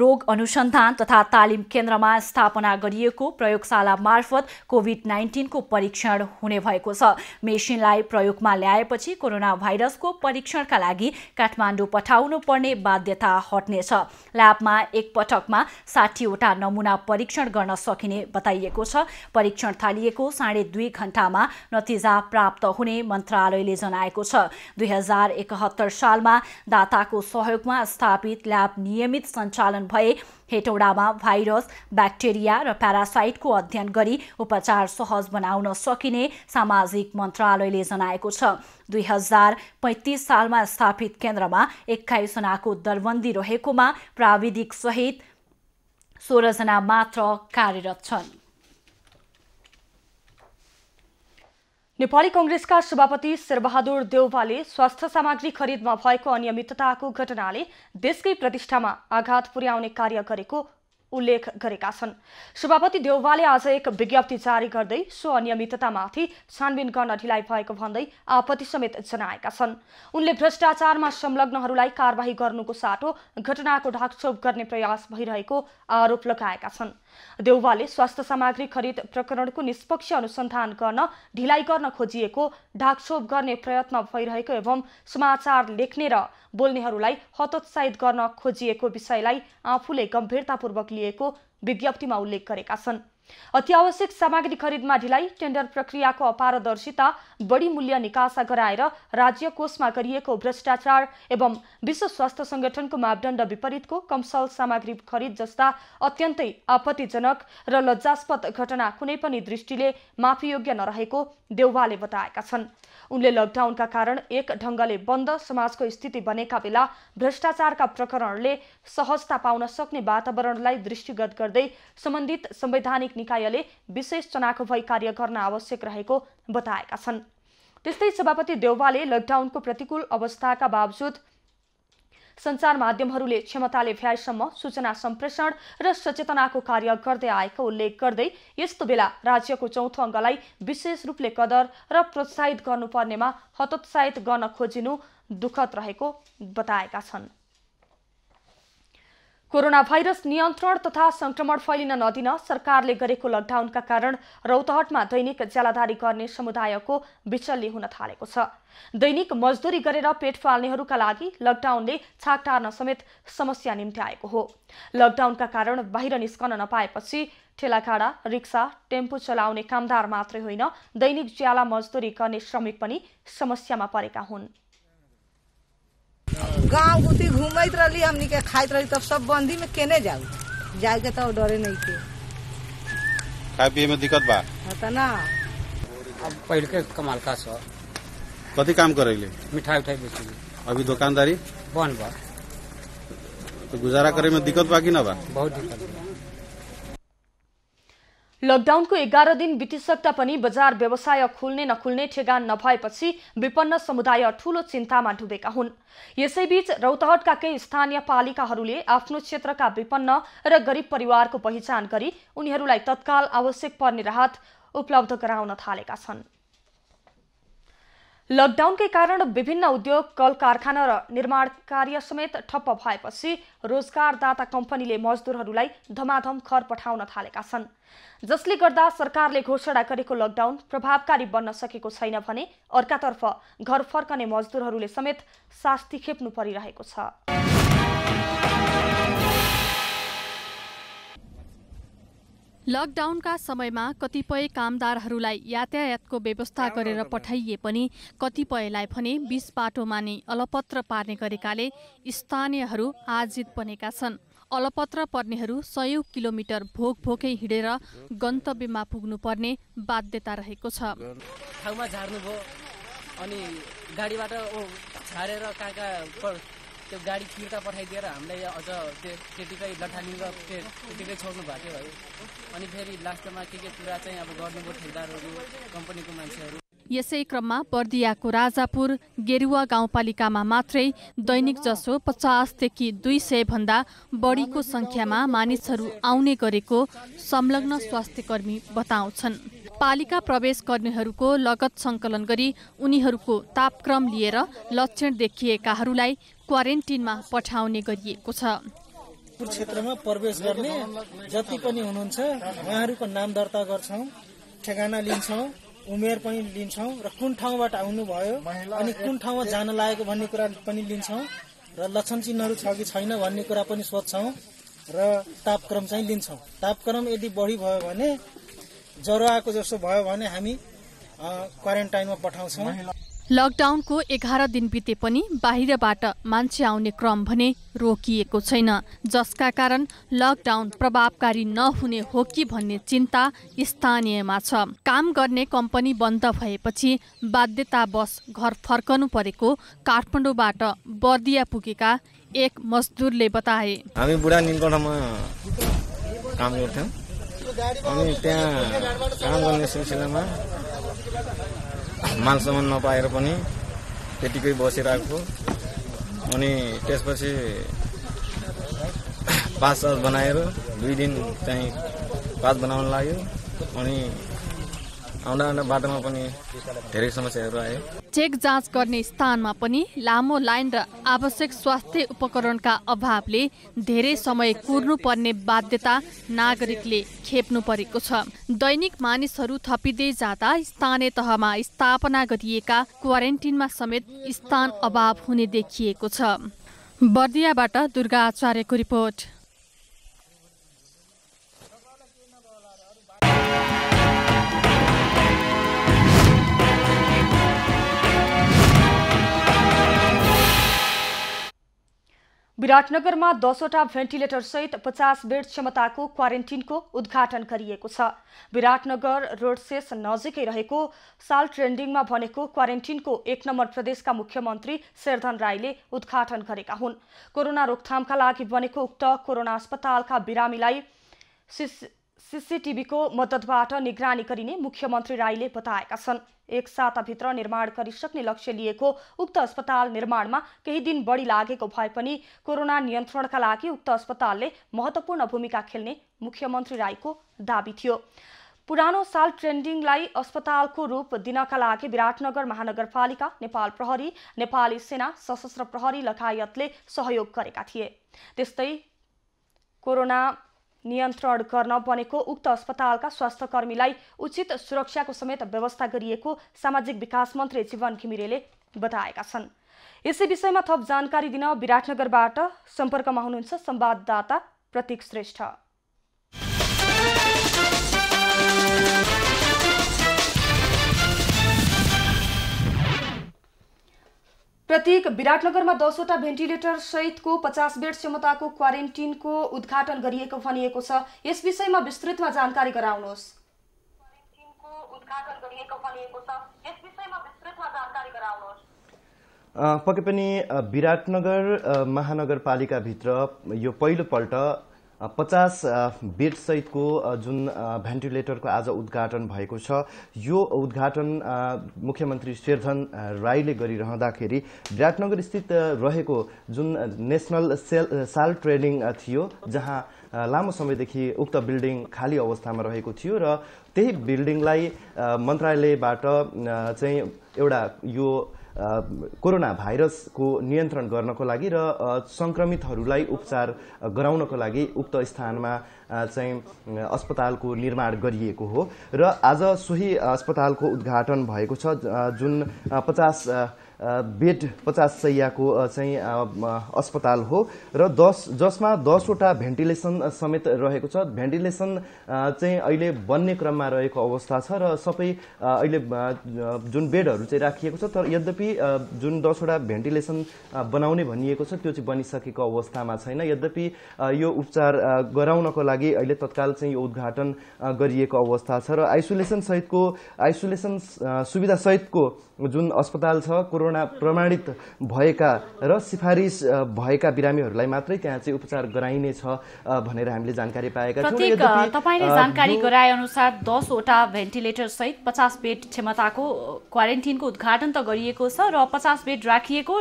रोग अनुसन्धान तथा तालिम केन्द्रमा स्थापना गरिएको प्रयोगशाला मार्फत कोभिड उन्नाइस को परीक्षण हुने भएको छ। मेसिनलाई प्रयोगमा ल्याएपछि कोरोना भाइरसको परीक्षणका लागि काठमाडौँ पठाउनु पर्ने बाध्यता हट्नेछ। ल्याबमा एक पटकमा साठी वटा नमुना परीक्षण गर्न सकिने बताइएको छ। परीक्षण थालिएको साढे दुई घण्टामा नतिजा प्राप्त हुने मन्त्रालयले जनाएको छ। दुई हजार एकहत्तर सालमा दाताको सहयोगमा स्थापित ल्याब नियमित सञ्चालन भए हेटौडामा भाइरस, ब्याक्टेरिया र प्यारासाइटको अध्ययन गरी उपचार सहज बनाउन सकिने सामाजिक मन्त्रालयले जनाएको छ। दुई हजार पैंतीस सालमा स्थापित केन्द्रमा एक्काइस जनाको दरबन्दी रहेकोमा प्राविधिक सहित सोह्र जना मात्र कार्यरत छन्। नेपाली कांग्रेसका सभापति शेरबहादुर देउवाले स्वास्थ्य सामग्री खरिदमा भएको अनियमितताको घटनाले देशकै प्रतिष्ठामा आघात पुर्याउने कार्य गरेको उल्लेख गरेका छन्। सभापति देउवाले आज एक विज्ञप्ति जारी गर्दै सो अनियमिततामाथि छानबिन गर्न ढिलाइ भएको भन्दै आपत्ति समेत जनाएका छन्। उनले भ्रष्टाचारमा संलग्नहरूलाई कारबाही गर्नुको साटो घटनाको ढाकछोप गर्ने प्रयास भइरहेको आरोप लगाएका छन्। देउवाले स्वास्थ्य सामग्री खरिद प्रकरणको निष्पक्ष अनुसन्धान गर्न ढिलाइ गर्न खोजिएको, ढाकछोप गर्ने प्रयत्न भइरहेको एवं समाचार लेख्ने र बोल्नेहरूलाई हतोत्साहित गर्न खोजिएको विषयलाई आफूले गम्भीरतापूर्वक लिएको विज्ञप्तिमा उल्लेख गरेका छन्। अत्यावश्यक सामग्री खरिदमा ढिलाइ, टेन्डर प्रक्रियाको अपारदर्शिता, बढी मूल्य निकासा गराएर राज्यकोषमा गरिएको भ्रष्टाचार एवं विश्व स्वास्थ्य संगठनको मापदण्ड विपरीतको कमसल सामग्री खरिद जस्ता अत्यन्तै आपत्तिजनक र लज्जास्पद घटना कुनै पनि दृष्टिले माफियोग्य नरहेको देउवाले बताएका छन्। उनले लकडाउनका कारण एक ढङ्गले बन्द समाजको स्थिति बनेका बेला भ्रष्टाचारका प्रकरणले सहजता पाउन सक्ने वातावरणलाई दृष्टिगत गर्दै सम्बन्धित संवैधानिक निकायले विशेष चनाखो भई कार्य गर्न आवश्यक रहेको बताएका छन्। त्यस्तै सभापति देउवाले लकडाउनको प्रतिकूल अवस्थाका बावजुद सञ्चार माध्यमहरूले क्षमताले भ्याएसम्म सूचना सम्प्रेषण र सचेतनाको कार्य गर्दै आएको उल्लेख गर्दै यस्तो बेला राज्यको चौथो अङ्गलाई विशेष रूपले कदर र प्रोत्साहित गर्नुपर्नेमा हतोत्साहित गर्न खोजिनु दुःखद रहेको बताएका छन्। कोरोना भाइरस नियन्त्रण तथा संक्रमण फैलिन नदिन सरकारले गरेको लकडाउनका कारण रौतहटमा दैनिक ज्यालाधारी गर्ने समुदायको बिचल्ली हुन थालेको छ। दैनिक मजदूरी गरेर पेट पाल्नेहरूका लागि लकडाउनले छाक टार्न समेत समस्या निम्त्याएको हो। लकडाउनका कारण बाहिर निस्कन नपाएपछि ठेलागाडा, रिक्सा, टेम्पो चलाउने कामदार मात्रै होइन, दैनिक ज्याला मजदूरी गर्ने श्रमिक पनि समस्यामा परेका हुन्। गाँव गुटी घूमत रही हमनी के खाइत रही तब सब बंदी में केने जाऊ जाए के तब डरे नहीं के खाए पिए में दिक्कत बा ना। अब पहले के कमाल का सौ कथी काम करेले मिठाई उठाई बेची अभी दुकानदारी बंद बा तो गुजारा करे में दिक्कत बाकी ना बा बहुत दिक्कत। लकडाउन को एघार दिन बितिसक्दा पनि बजार व्यवसाय खुल्ने नखुल्ने ठेगान नभएपछि विपन्न समुदाय ठूलो चिन्तामा डुबेका हुन्। यसैबीच रौतहटका केही स्थानीय पालिकाहरूले आफ्नो क्षेत्रका विपन्न र गरीब परिवारको पहिचान गरी उनीहरूलाई तत्काल आवश्यक पर्ने राहत उपलब्ध गराउन थालेका छन्। लकडाउनकै कारण विभिन्न उद्योग, कल कारखाना र निर्माण कार्य समेत ठप्प भएपछि रोजगारदाता कम्पनीले मजदुरहरूलाई धमाधम घर पठाउन थालेका छन्, जसले गर्दा सरकारले घोषणा गरेको लकडाउन प्रभावकारी बन्न सकेको छैन भने अर्कातर्फ घर फर्कने मजदुरहरूले समेत सास्ती खेप्नु परिरहेको छ। लकडाउनका समयमा कतिपय कामदारहरूलाई यातायातको व्यवस्था गरेर पठाइए पनि कतिपयलाई भने बीस बाटोमा नै अलपत्र पार्ने गरेकाले स्थानीयहरू आजित बनेका छन्। अलपत्र पर्नेहरू सयौं किलोमिटर भोक भोकै हिँडेर गन्तव्यमा पुग्नुपर्ने बाध्यता रहेको छ। ठाउँमा झार्नु भो अनि गाडीबाट झारेर काका त्यो गाडी किर्ता पठाइदिएर हामीलाई अझ त्यतिकै लठालिङ त्यतिकै छोड्नु भएको भयो। अनि फेरि लास्टमा के के कुरा चाहिँ अब गर्नुको ठेकदारहरू कम्पनीको मान्छेहरू। यसै क्रममा बर्दियाको राजापुर गेरुवा गाउँपालिकामा मात्रै दैनिक जसो पचासदेखि दुई सय भन्दा बढीको संख्यामा मानिसहरू आउने गरेको संलग्न स्वास्थ्यकर्मी बताउँछन्। पालिका प्रवेश गर्नेहरूको लगत सङ्कलन गरी उनीहरूको तापक्रम लिएर लक्षण देखिएकाहरूलाई क्वारेन्टिनमा पठाउने गरिएको छ। क्षेत्रमा प्रवेश गर्ने जति पनि हुनुहुन्छ उहाँहरूको नाम दर्ता गर्छौं, ठेगाना लिन्छौं, उमेर पनि लिन्छौं र कुन ठाउँबाट आउनुभयो अनि कुन ठाउँमा जान लागेको भन्ने कुरा पनि लिन्छौं र लक्षण चिन्हहरू छ कि छैन भन्ने कुरा पनि सोध्छौं र तापक्रम चाहिँ लिन्छौं। तापक्रम यदि बढी भयो भने जरोआको जस्तो भयो भने हामी क्वारेन्टाइनमा पठाउँछौं। लकडाउनको एघार दिन बिते पनि बाहिरबाट मान्छे आउने क्रम भने रोकिएको छैन, जसका कारण लकडाउन प्रभावकारी नहुने हो कि भन्ने चिन्ता स्थानीयमा छ। काम गर्ने कम्पनी बन्द भएपछि बाध्यतावश घर फर्कनु परेको काठमाडौँबाट बर्दिया पुगेका एक मजदुरले बताए। हामी बुढा निलकण्ठमा काम गर्थ्यौं अनि त्यहाँ काम गर्ने सिलसिलामा मालसामान नपाएर पनि त्यतिकै बसिरहेको अनि त्यसपछि पास सास बनाएर दुई दिन चाहिँ पास बनाउन लाग्यो अनि आउँदा आउँदा बाटोमा पनि धेरै समस्याहरू आए। चेक जाँच गर्ने स्थानमा पनि लामो लाइन र आवश्यक स्वास्थ्य उपकरणका अभावले धेरै समय कुर्नु पर्ने बाध्यता नागरिकले खेप्नु परेको छ। दैनिक मानिसहरू थपिँदै जाँदा स्थानीय तहमा स्थापना गरिएका क्वारेन्टिनमा समेत स्थान अभाव हुने देखिएको छ। बर्दियाबाट दुर्गा आचार्यको रिपोर्ट। विराटनगरमा दसवटा भेन्टिलेटर सहित पचास बेड क्षमताको क्वारेन्टिनको उद्घाटन गरिएको छ। विराटनगर रोडसेस नजिकै रहेको साल ट्रेन्डिङमा भनेको क्वारेन्टिनको एक नम्बर प्रदेशका मुख्यमन्त्री शेरधन राईले उद्घाटन गरेका हुन्। कोरोना रोकथामका लागि बनेको उक्त कोरोना अस्पतालका बिरामीलाई सीसीटीभीको मद्दतबाट निगरानी गरिने मुख्यमन्त्री राईले बताएका छन्। एक साताभित्र निर्माण गरिसक्ने लक्ष्य लिएको उक्त अस्पताल निर्माणमा केही दिन बढी लागेको भए पनि कोरोना नियन्त्रणका लागि उक्त अस्पतालले महत्त्वपूर्ण भूमिका खेल्ने मुख्यमन्त्री राईको दाबी थियो। पुरानो साल ट्रेन्डिङलाई अस्पतालको रूप दिनका लागि विराटनगर महानगरपालिका, नेपाल प्रहरी, नेपाली सेना, सशस्त्र प्रहरी लगायतले सहयोग गरेका थिए। त्यस्तै कोरोना नियन्त्रण गर्न बनेको उक्त अस्पतालका स्वास्थ्यकर्मीलाई उचित सुरक्षाको समेत व्यवस्था गरिएको सामाजिक विकास मन्त्री जीवन घिमिरेले बताएका छन्। यसै विषयमा थप जानकारी दिन विराटनगरबाट सम्पर्कमा हुनुहुन्छ संवाददाता प्रतीक श्रेष्ठ। प्रतीक, विराटनगरमा दसवटा भेन्टिलेटर सहितको पचास बेड क्षमताको क्वारेन्टिनको उद्घाटन गरिएको भनिएको छ। यस विषयमा विस्तृतमा जानकारी गराउनुहोस्। क्वारेन्टिनको उद्घाटन गरिएको भनिएको छ। यस विषयमा विस्तृतमा जानकारी गराउनुहोस्। पक्कै पनि विराटनगर महानगरपालिका भित्र यो पहिलोपल्ट पचास बेड सहित को जुन भेन्टिलेटर को आज उद्घाटन भएको छ। यो उद्घाटन मुख्यमंत्री शेरधन राईले गरिरहँदाखेरि विराटनगर स्थित रहेको जुन नेशनल साल ट्रेनिंग थियो, जहाँ लामो समयदेखि उक्त बिल्डिङ खाली अवस्थामा रहेको थियो र त्यही बिल्डिङलाई मन्त्रालयबाट चाहिँ एउटा यो कोरोना भाइरस को नियन्त्रण गर्नको लागि र संक्रमितहरूलाई उपचार गराउनको लागि उक्त स्थानमा चाहिँ अस्पतालको निर्माण गरिएको हो र आज सोही अस्पतालको उद्घाटन भएको छ, जुन पचास बेड पचास शय्याको चाहिँ अस्पताल हो र दस जसमा दसवटा भेन्टिलेसन समेत रहेको छ। भेन्टिलेसन चाहिँ अहिले बन्ने क्रममा रहेको अवस्था छ र सबै अहिले जुन बेडहरु चाहिँ राखिएको छ, तर यद्यपि जुन दसवटा भेन्टिलेसन बनाउने भनिएको छ त्यो चाहिँ बनिसकेको अवस्थामा छैन। यद्यपि यो उपचार गराउनको लागि अहिले तत्काल चाहिँ यो उद्घाटन गरिएको अवस्था छ र आइसोलेसन सहितको आइसोलेसन सुविधा सहितको जुन अस्पताल छ, कोरोना प्रमाणित भएका र सिफारिस भएका बिरामीहरूलाई मात्रै त्यहाँ चाहिँ उपचार गराइने छ भनेर हामीले जानकारी पाएका थियौं। प्रतीक, तपाईले जानकारी गराए अनुसार दस वटा भेन्टिलेटर सहित पचास बेड क्षमताको क्वारेन्टिनको उद्घाटन त गरिएको छ र पचास बेड राखिएको,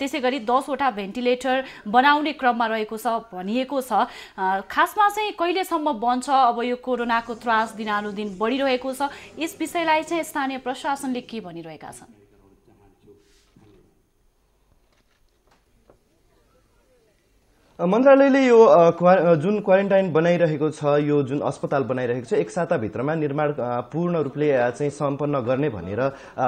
त्यसैगरी दस वटा भेन्टिलेटर बनाउने क्रममा रहेको छ भनिएको छ। खासमा चाहिँ कहिलेसम्म बन्छ? अब यो कोरोनाको त्रास दिनानुदिन बढिरहेको छ, यस विषयलाई चाहिँ स्थानीय प्रशासनले के भनिरहेका छन्? मन्त्रालयले यो जुन क्वारेन्टाइन बनाइरहेको छ, यो जुन अस्पताल बनाइरहेको छ, एक साता भित्रमा निर्माण पूर्ण रूपले चाहिँ सम्पन्न गर्ने भनेर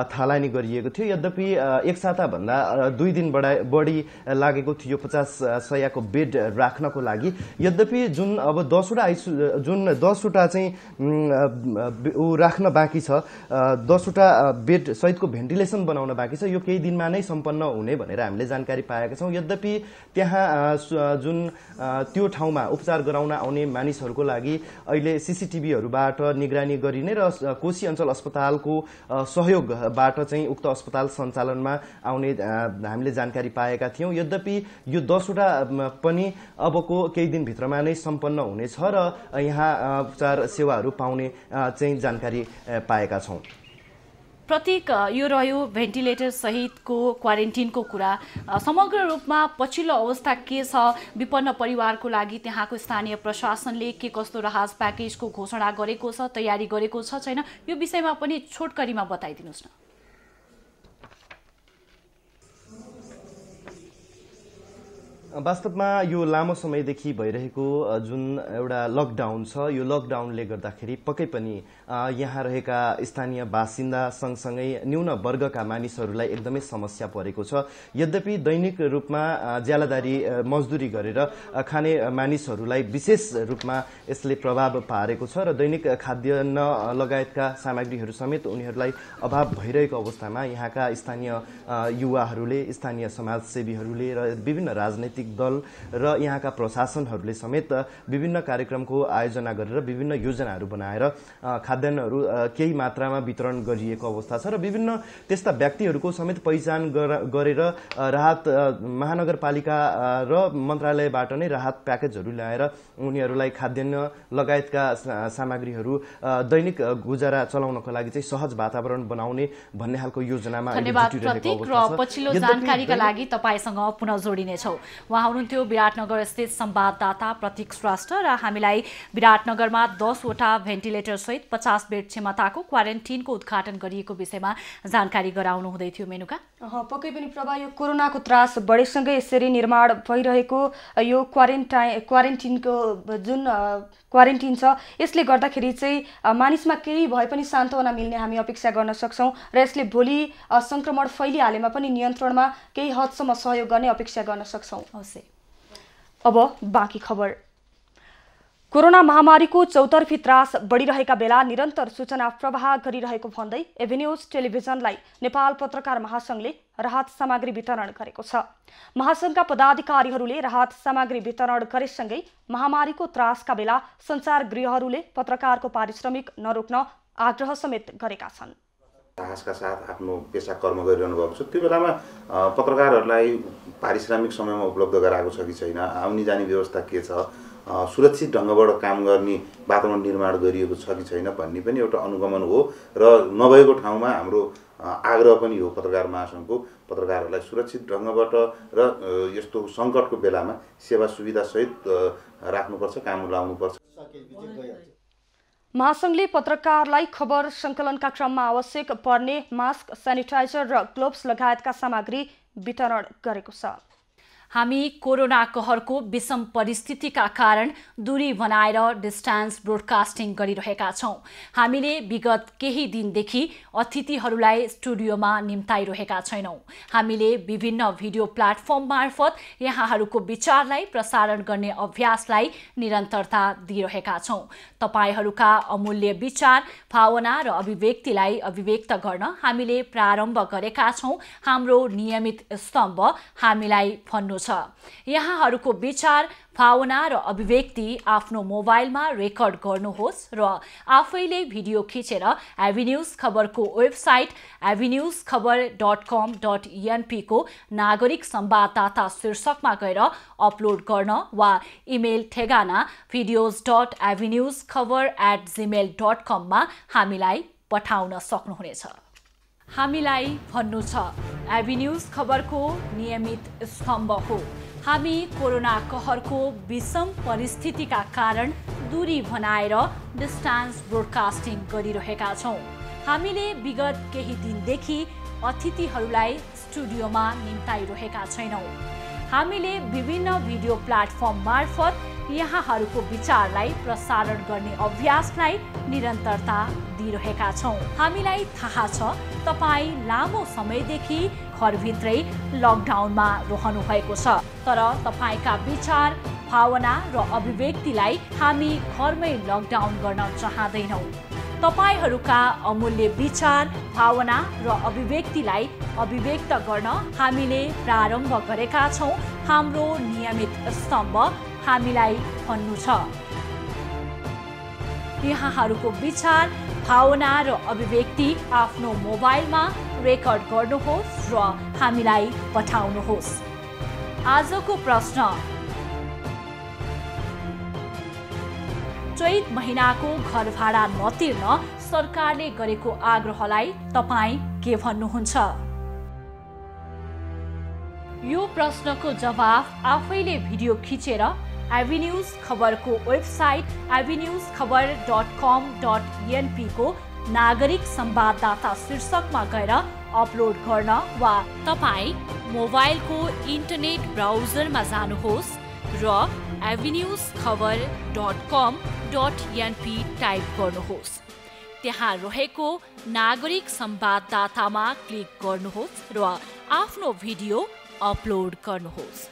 थालनी गरिएको थियो। यद्यपि एक साता भन्दा दुई दिन बढी लागेको थियो पचास शय्याको बेड राख्नको लागि। यद्यपि जुन अब दसवटा जुन दसवटा चाहिँ उ राख्न बाँकी छ, दसवटा बेड सहितको भेन्टिलेसन बनाउन बाँकी छ, यो केही दिनमा नै सम्पन्न हुने भनेर हामीले जानकारी पाएका छौं। यद्यपि त्यहाँ जुन त्यो ठाउँमा उपचार गराउन आउने मानिसहरुको लागि अहिले सीसीटीभीहरुबाट निगरानी गरिने र कोशी अञ्चल अस्पतालको सहयोगबाट चाहिँ उक्त अस्पताल सञ्चालनमा आउने हामीले जानकारी पाएका थियौं। यद्यपि यो दस वटा पनि अबको केही दिन भित्रमा नै सम्पन्न हुनेछ र यहाँ उपचार सेवाहरु पाउने चाहिँ जानकारी पाएका छौं। प्रतीक, यो रह्यो भेन्टिलेटर सहितको क्वारेन्टिनको कुरा। समग्र रूपमा पछिल्लो अवस्था के छ? विपन्न परिवारको लागि त्यहाँको स्थानीय प्रशासनले के कस्तो राहत प्याकेजको घोषणा गरेको छ, तयारी गरेको छ छैन, यो विषयमा पनि छोटकरीमा बताइदिनुस् न। वास्तवमा यो लामो समयदेखि भइरहेको जुन एउटा लकडाउन छ, यो लकडाउनले गर्दाखेरि पक्कै पनि यहाँ रहेका स्थानीय बासिन्दा सँगसँगै न्यून वर्गका मानिसहरूलाई एकदमै समस्या परेको छ। यद्यपि दैनिक रूपमा ज्यालादारी मजदुरी गरेर खाने मानिसहरूलाई विशेष रूपमा यसले प्रभाव पारेको छ र दैनिक खाद्यान्न लगायतका सामग्रीहरू समेत उनीहरूलाई अभाव भइरहेको अवस्थामा यहाँका स्थानीय युवाहरूले, स्थानीय समाजसेवीहरूले र विभिन्न राजनीतिक दल र यहाँका प्रशासनहरूले समेत विभिन्न कार्यक्रमको आयोजना गरेर विभिन्न योजनाहरू बनाएर खाद्यान्नहरू केही मात्रामा वितरण गरिएको अवस्था छ र विभिन्न त्यस्ता व्यक्तिहरूको समेत पहिचान गरेर राहत महानगरपालिका र मन्त्रालयबाट नै राहत प्याकेजहरू ल्याएर उनीहरूलाई खाद्यान्न लगायतका सामग्रीहरू दैनिक गुजारा चलाउनको लागि चाहिँ सहज वातावरण बनाउने भन्ने खालको योजनामा जुटिरहेको अवस्था छ। उहाँ हुनुहुन्थ्यो विराटनगर स्थित संवाददाता प्रतीक श्रेष्ठ र हामीलाई विराटनगरमा दस वटा भेन्टिलेटर सहित पचास बेड क्षमताको क्वारेन्टाइनको उद्घाटन गरिएको विषयमा जानकारी गराउनु हुँदै थियो मेनुका। पक्कै पनि प्रभा यो कोरोनाको त्रास बढेसँगै यसरी निर्माण भइरहेको यो क्वारेन्टाइन क्वारेन्टाइनको जुन क्वारेन्टाइन छ यसले गर्दाखेरि चाहिँ मानिसमा केही भए पनि सान्तवना मिल्ने हामी अपेक्षा गर्न सक्छौं र यसले भोलि संक्रमण फैलिहालेमा पनि नियन्त्रणमा केही हदसम्म सहयोग गर्ने अपेक्षा गर्न सक्छौं। अब बाँकी खबर। कोरोना महामारी को चौतर्फी त्रास बढिरहेका बेला निरन्तर सूचना प्रवाह गरिरहेको भन्दै एभेन्यूज टेलिभिजनलाई नेपाल पत्रकार महासंघले राहत सामग्री वितरण गरेको छ। महासंघका पदाधिकारीहरूले राहत सामग्री वितरण गरेसँगै महामारीको त्रासका बेला संचार गृहहरूले पत्रकारको पारिश्रमिक नरोक्न आग्रह समेत गरेका छन्। साहसका साथ आफ्नो पेशा कर्म गरिरहनु भएको छ, त्यो बेलामा पत्रकारहरूलाई पारिश्रमिक समयमा उपलब्ध गराएको छ कि छैन, आउने जाने व्यवस्था के छ, सुरक्षित ढंगबाट काम गर्ने वातावरण निर्माण गरिएको छ कि छैन भन्ने पनि एउटा अनुगमन हो र नभएको ठाउँमा हाम्रो आग्रह पनि हो पत्रकार महासंघको पत्रकारहरूलाई सुरक्षित ढंगबाट र यस्तो संकटको बेलामा सेवा सुविधा सहित राख्नुपर्छ, काम लाउनुपर्छ। महासंघले पत्रकारलाई खबर संकलनका क्रममा आवश्यक पर्ने मास्क, सैनिटाइजर र ग्लोभ्स लगायतका सामग्री वितरण गरेको छ। हामी कोरोना कहरको विषम परिस्थितिका कारण दूरी बनाएर डिस्टेंस ब्रोडकास्टिङ गरिरहेका छौं। हामीले विगत केही दिनदेखि अतिथिहरूलाई स्टुडियोमा निम्ताइरहेका छैनौं। हामीले विभिन्न भिडियो प्ल्याटफर्म मार्फत यहाँहरूको विचारलाई प्रसारण गर्ने अभ्यासलाई निरन्तरता दिइरहेका छौं। तपाईहरुका अमूल्य विचार, भावना र अभिव्यक्तिलाई अभिव्यक्त गर्न हामीले प्रारम्भ गरेका छौं। हाम्रो नियमित स्तम्भ हामीलाई भन्नु यहाँहरुको विचार, भावना र अभिव्यक्ति आफ्नो मोबाइलमा रेकर्ड गर्नुहोस् र आफैले भिडियो खिचेर एभेन्यूज खबरको website Avenues Khabar dot com dot NP को नागरिक संवाददाता शीर्षकमा गएर अपलोड गर्न वा इमेल ठेगाना videos dot Avenues Khabar at Gmail dot com मा हामीलाई पठाउन सक्नुहुनेछ। हामीलाई भन्नु छ एभेन्यूज खबरको नियमित स्तम्भ हो। हामी कोरोना कहरको विषम परिस्थितिका कारण दूरी बनाएर डिस्टेंस ब्रोडकास्टिङ गरिरहेका छौं। हामीले विगत केही दिनदेखि अतिथिहरूलाई स्टुडियोमा निम्ताइरहेका छैनौं। हामीले विभिन्न भिडियो प्ल्याटफर्म मार्फत यहाँहरूको विचारलाई प्रसारण गर्ने अभ्यासलाई निरन्तरता दिइरहेका छौं। हामीलाई थाहा छ तपाई लामो समयदेखि घरभित्रै लकडाउनमा रहनु भएको छ, तर तपाईका विचार, भावना र अभिव्यक्तिलाई हामी घरमै लकडाउन गर्न चाहदैनौं। तपाईहरुका अमूल्य विचार, भावना र अभिव्यक्तिलाई अभिव्यक्त गर्न हामीले प्रारम्भ गरेका छौं। हाम्रो नियमित स्तम्भ हामीलाई भन्नु छ यहाँहरुको विचार, भावना र अभिव्यक्ति आफ्नो मोबाइलमा रेकर्ड गर्नुहोस् र हामीलाई पठाउनुहोस्। आजको प्रश्न, चैत महिनाको घर भाडा नतिर्न सरकारले गरेको आग्रहलाई तपाई के भन्नुहुन्छ? यो प्रश्नको जवाफ आफैले भिडियो खिचेर एभेन्यूज खबरको website Avenues Khabar dot com dot NP को नागरिक संवाददाता शीर्षकमा गएर अपलोड गर्न वा तपाई मोबाइलको इन्टरनेट ब्राउजरमा जानुहोस् र Avenues Khabar dot com dot NP type गर्नुहोस्। त्यहाँ रहेको नागरिक संवाददातामा क्लिक गर्नुहोस् र आफ्नो भिडियो अपलोड गर्नुहोस्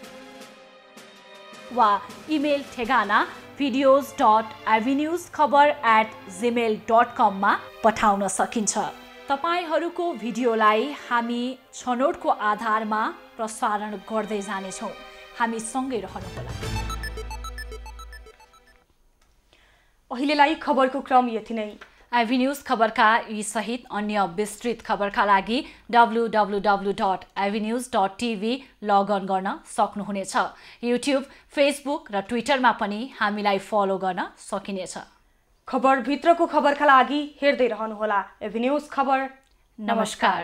वा इमेल ठेगाना videos dot Avenues Khabar at Gmail dot com मा पठाउन सकिन्छ। तपाईहरुको भिडियोलाई हामी छनोटको आधारमा प्रसारण गर्दै जानेछौं। हामी सँगै रहनुहोला। अहिलेलाई खबरको क्रम यति नै। एभेन्यूज खबरका यी सहित अन्य विस्तृत खबरका लागि W W W dot Avenues dot TV login गर्न सक्नुहुनेछ। युट्युब, फेसबुक र ट्विटरमा पनि हामीलाई फलो गर्न सकिनेछ। खबर भित्रको खबरका लागि हेर्दै रहनुहोला एभेन्यूज खबर। नमस्कार।